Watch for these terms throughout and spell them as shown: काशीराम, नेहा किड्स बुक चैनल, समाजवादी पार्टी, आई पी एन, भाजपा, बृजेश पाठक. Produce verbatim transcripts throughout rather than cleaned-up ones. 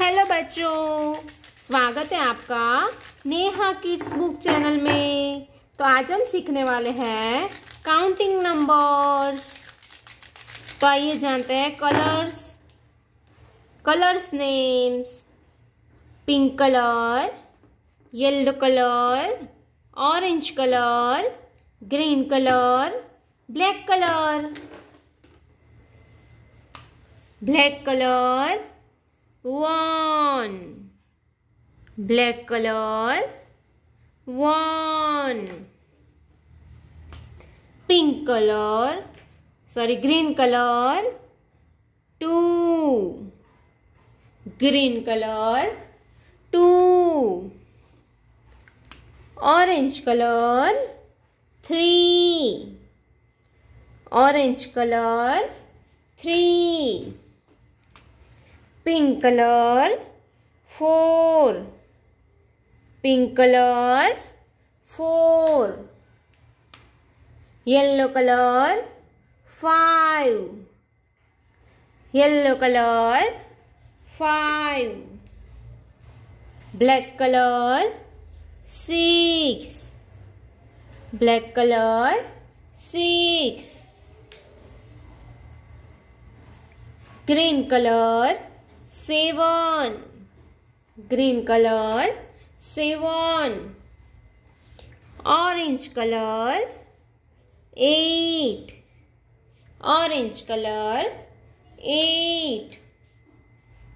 Hello बच्चों, स्वागत है आपका नेहा किड्स बुक चैनल में। तो आज हम सीखने वाले हैं काउंटिंग नंबर्स। तो आइए जानते हैं colours colours names. Pink colour, yellow colour, orange colour, green colour, black colour black colour one, black colour one, pink colour sorry green colour two, green colour two, orange colour three, orange colour three, pink colour four, pink colour four, yellow colour five, yellow colour five, black colour six, black colour six, green colour seven, green colour seven, orange colour eight, orange colour eight,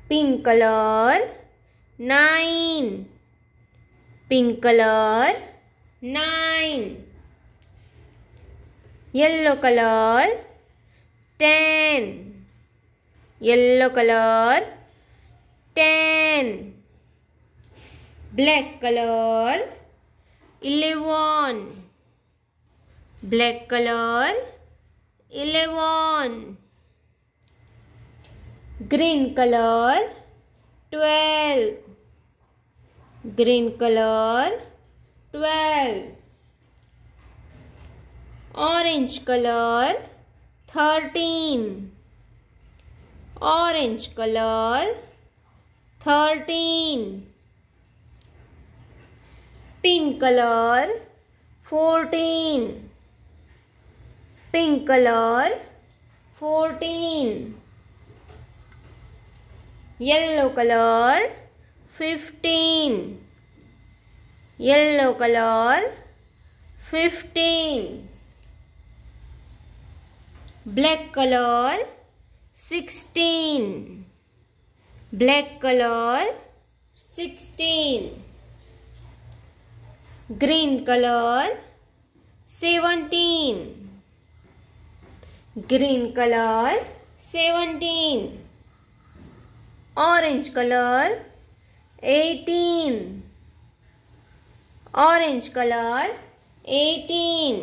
pink colour nine, pink colour nine, yellow colour ten, yellow colour ten, black colour eleven, black colour eleven, green colour twelve, green colour twelve, orange colour thirteen, orange colour thirteen, pink colour fourteen, pink colour fourteen, yellow colour fifteen, yellow colour fifteen, black colour sixteen, black colour sixteen, green colour seventeen, green colour seventeen, orange colour eighteen, orange colour eighteen,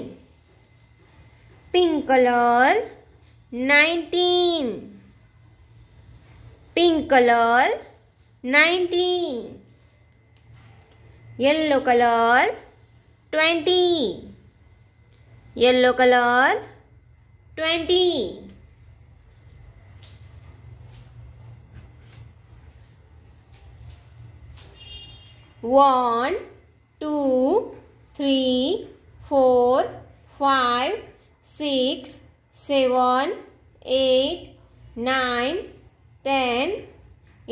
pink colour nineteen, pink colour nineteen, yellow colour twenty, yellow colour twenty, one, two, three, four, five, six, seven, eight, nine, ten,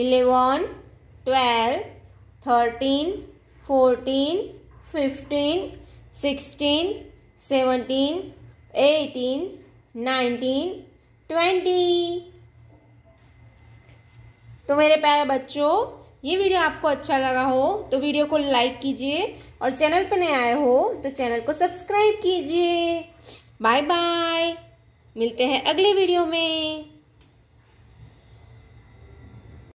eleven, twelve, thirteen, fourteen, fifteen, sixteen, seventeen, eighteen, nineteen, twenty. तो मेरे प्यारे बच्चों, ये video आपको अच्छा लगा हो तो वीडियो को लाइक कीजिए और चैनल पर नए आए हो तो चैनल को सब्सक्राइब कीजिए। बाय बाय, मिलते हैं अगले वीडियो में।